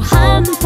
Tuhan.